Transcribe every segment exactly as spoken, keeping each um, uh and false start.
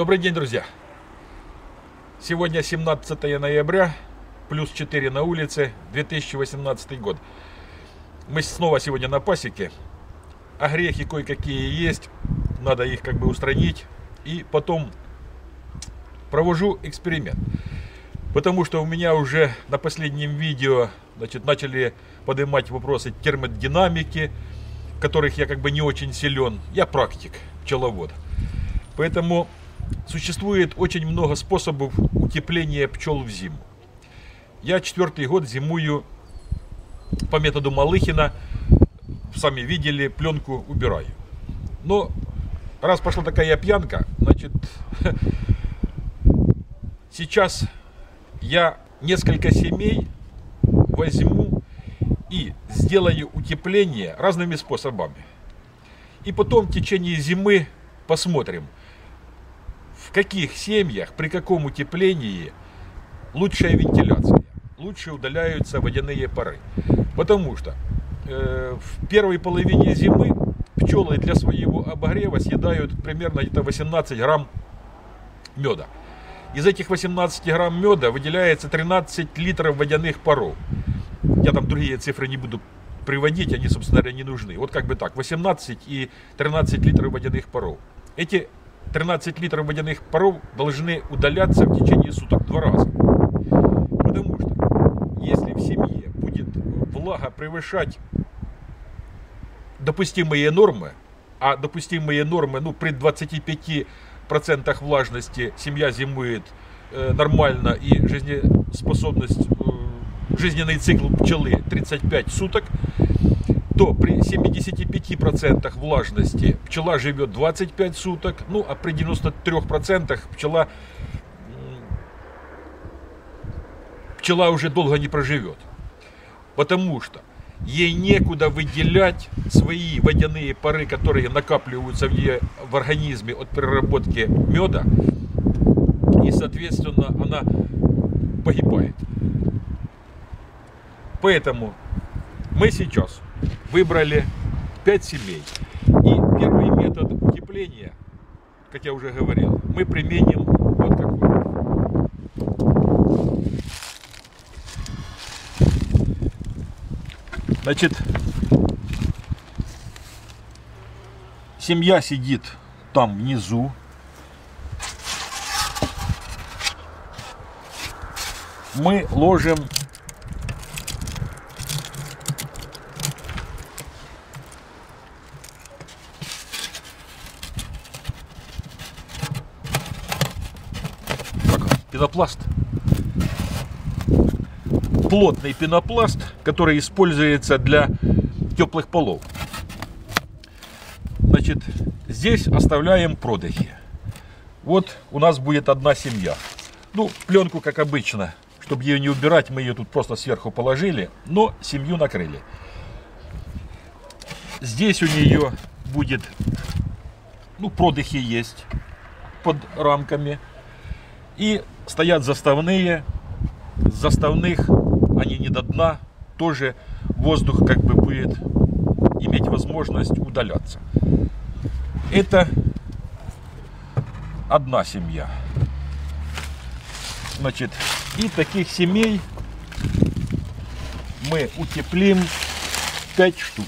Добрый день, друзья! Сегодня семнадцатое ноября, плюс четыре на улице, две тысячи восемнадцатый год. Мы снова сегодня на пасеке. Огрехи кое-какие есть, надо их как бы устранить. И потом провожу эксперимент. Потому что у меня уже на последнем видео, значит, начали поднимать вопросы термодинамики, в которых я как бы не очень силен. Я практик, пчеловод. Поэтому существует очень много способов утепления пчел в зиму. Я четвертый год зимую по методу Малыхина. Сами видели, пленку убираю. Но раз пошла такая пьянка, значит, сейчас я несколько семей возьму и сделаю утепление разными способами. И потом в течение зимы посмотрим, в каких семьях, при каком утеплении лучшая вентиляция, лучше удаляются водяные пары. Потому что э, в первой половине зимы пчелы для своего обогрева съедают примерно где-то восемнадцать грамм меда. Из этих восемнадцати грамм меда выделяется тринадцать литров водяных паров. Я там другие цифры не буду приводить, они, собственно говоря, не нужны. Вот как бы так, восемнадцать и тринадцать литров водяных паров. Эти тринадцать литров водяных паров должны удаляться в течение суток два раза. Потому что если в семье будет влага превышать допустимые нормы, а допустимые нормы, ну, при двадцати пяти процентах влажности семья зимует э, нормально, и жизнеспособность, э, жизненный цикл пчелы тридцать пять суток, то при семидесяти пяти процентах влажности пчела живет двадцать пять суток, ну а при девяноста трёх процентах пчела, пчела уже долго не проживет, потому что ей некуда выделять свои водяные пары, которые накапливаются в ней, в организме от переработки меда, и соответственно она погибает. Поэтому мы сейчас выбрали пять семей. И первый метод утепления, как я уже говорил, мы применим вот такой. Значит, семья сидит там внизу. Мы ложим пенопласт, плотный пенопласт, который используется для теплых полов. Значит, здесь оставляем продыхи. Вот у нас будет одна семья. Ну, пленку, как обычно, чтобы ее не убирать, мы ее тут просто сверху положили, но семью накрыли. Здесь у нее будет, ну, продыхи есть под рамками. И стоят заставные, заставных они не до дна, тоже воздух как бы будет иметь возможность удаляться. Это одна семья. Значит, и таких семей мы утеплим пять штук.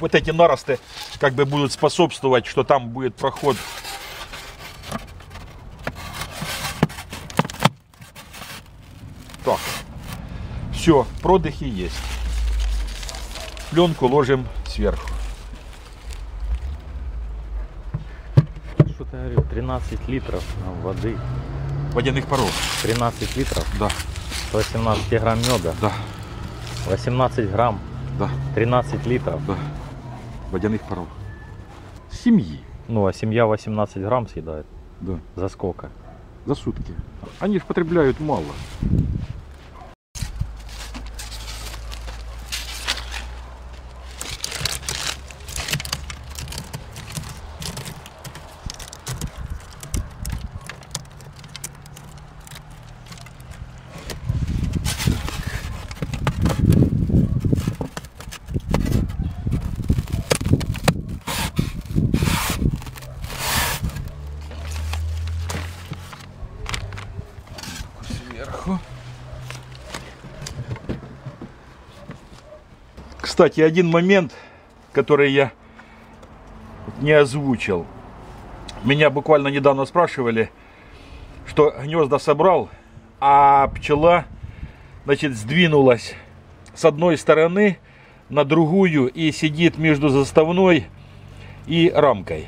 Вот эти наросты как бы будут способствовать, что там будет проход так. Все, продыхи есть, пленку ложим сверху. Что ты говорил, тринадцать литров воды, водяных паров, тринадцать литров, да, сто восемнадцать грамм меда, да, восемнадцать грамм, да, тринадцать литров, да, водяных паров. Семьи. Ну, а семья восемнадцать грамм съедает. Да. За сколько? За сутки. Они же потребляют мало. Кстати, один момент, который я не озвучил. Меня буквально недавно спрашивали, что гнезда собрал, а пчела, значит, сдвинулась с одной стороны на другую и сидит между заставной и рамкой.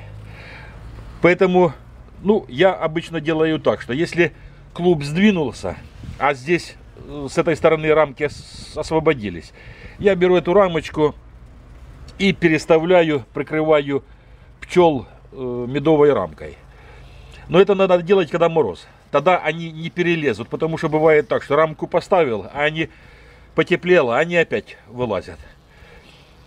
Поэтому, ну, я обычно делаю так, что если клуб сдвинулся, а здесь с этой стороны рамки освободились, я беру эту рамочку и переставляю, прикрываю пчел медовой рамкой. Но это надо делать, когда мороз. Тогда они не перелезут, потому что бывает так, что рамку поставил, а они потеплело, они опять вылазят.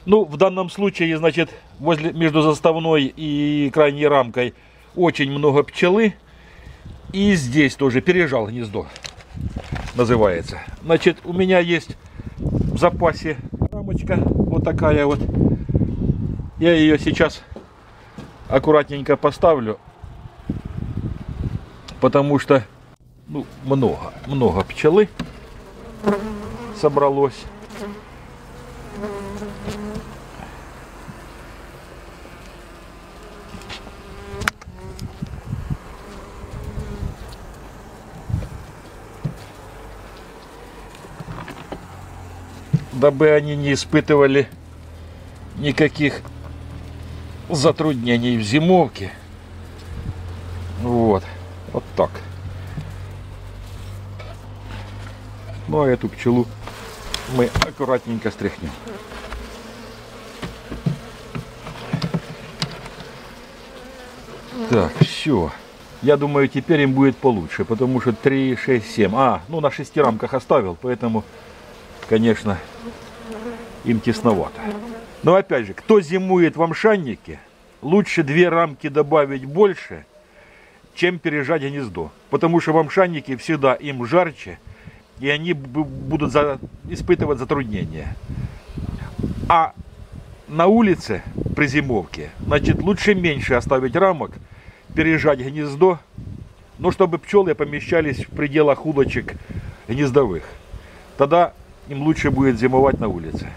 Ну, в данном случае, значит, возле, между заставной и крайней рамкой очень много пчелы. И здесь тоже пережал гнездо, называется. Значит, у меня есть в запасе рамочка вот такая вот. Я ее сейчас аккуратненько поставлю, потому что, ну, много, много пчелы собралось. Дабы они не испытывали никаких затруднений в зимовке. Вот. Вот так. Ну, а эту пчелу мы аккуратненько стряхнем. Так, все. Я думаю, теперь им будет получше, потому что три, шесть, семь. А, ну на шести рамках оставил, поэтому, конечно, им тесновато. Но опять же, кто зимует в амшаннике, лучше две рамки добавить больше, чем пережать гнездо. Потому что в амшаннике всегда им жарче, и они будут за... испытывать затруднения. А на улице при зимовке, значит, лучше меньше оставить рамок, пережать гнездо, но чтобы пчелы помещались в пределах улочек гнездовых. Тогда им лучше будет зимовать на улице.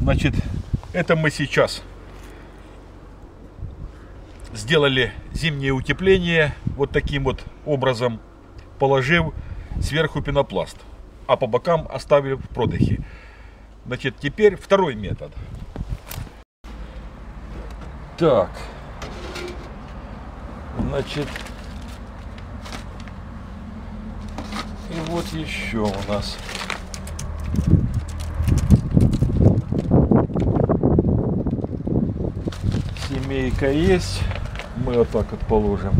Значит, это мы сейчас сделали зимнее утепление вот таким вот образом, положив сверху пенопласт, а по бокам оставив продыхи. Значит, теперь второй метод. Так, значит, и вот еще у нас... Семейка есть, мы вот так вот положим.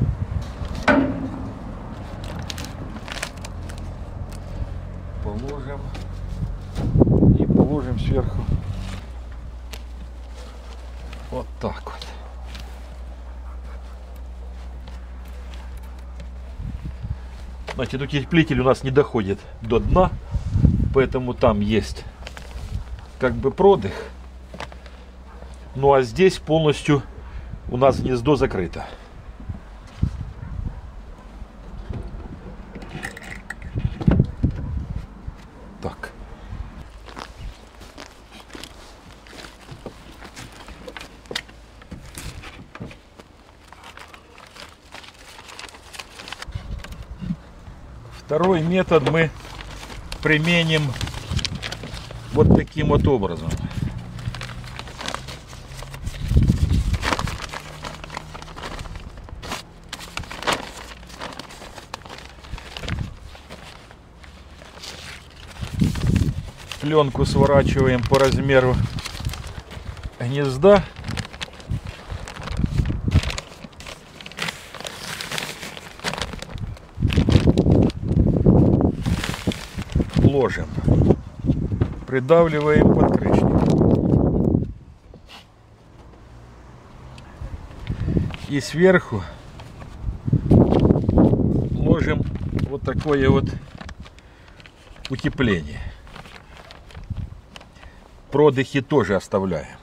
Положим и положим сверху вот так вот. Значит, утеплитель у нас не доходит до дна, поэтому там есть как бы продых. Ну а здесь полностью у нас гнездо закрыто. Так. Второй метод мы применим вот таким вот образом. Пленку сворачиваем по размеру гнезда. Ложим. Придавливаем подкрышник. и сверху ложим вот такое вот утепление. Продыхи тоже оставляем.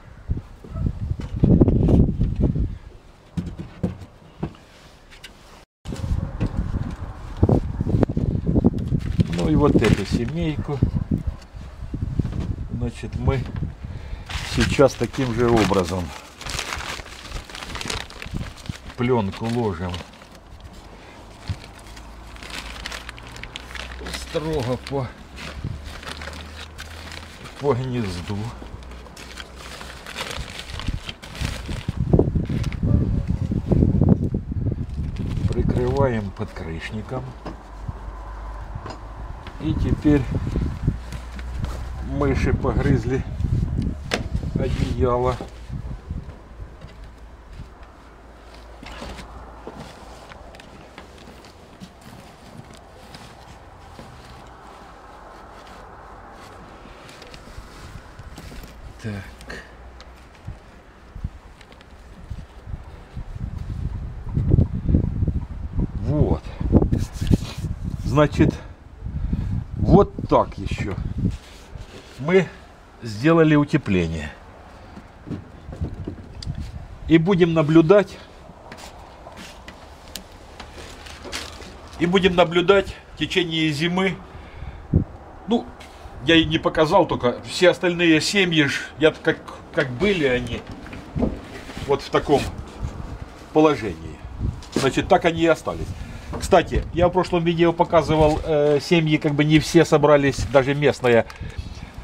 Ну и вот эту семейку, значит, мы сейчас таким же образом пленку ложим строго по по гнезду. Прикрываем подкрышником. И теперь мыши погрызли одеяло. Так. Вот. Значит, вот так еще мы сделали утепление. И будем наблюдать. И будем наблюдать в течение зимы. Ну, я и не показал, только все остальные семьи, я как, как были они, вот в таком положении. Значит, так они и остались. Кстати, я в прошлом видео показывал, э, семьи как бы не все собрались, даже местная,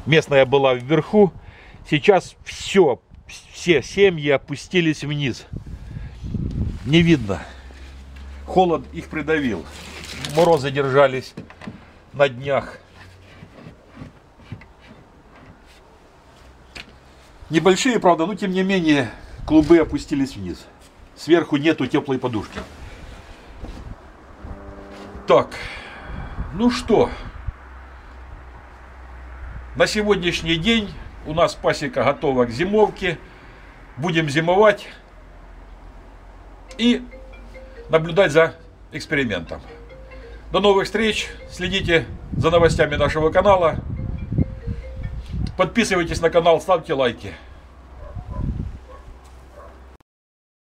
местная была вверху. Сейчас все, все семьи опустились вниз. Не видно. Холод их придавил. Морозы держались на днях. Небольшие, правда, но тем не менее клубы опустились вниз. Сверху нету теплой подушки. Так, ну что, на сегодняшний день у нас пасека готова к зимовке. Будем зимовать и наблюдать за экспериментом. До новых встреч, следите за новостями нашего канала. Подписывайтесь на канал, ставьте лайки.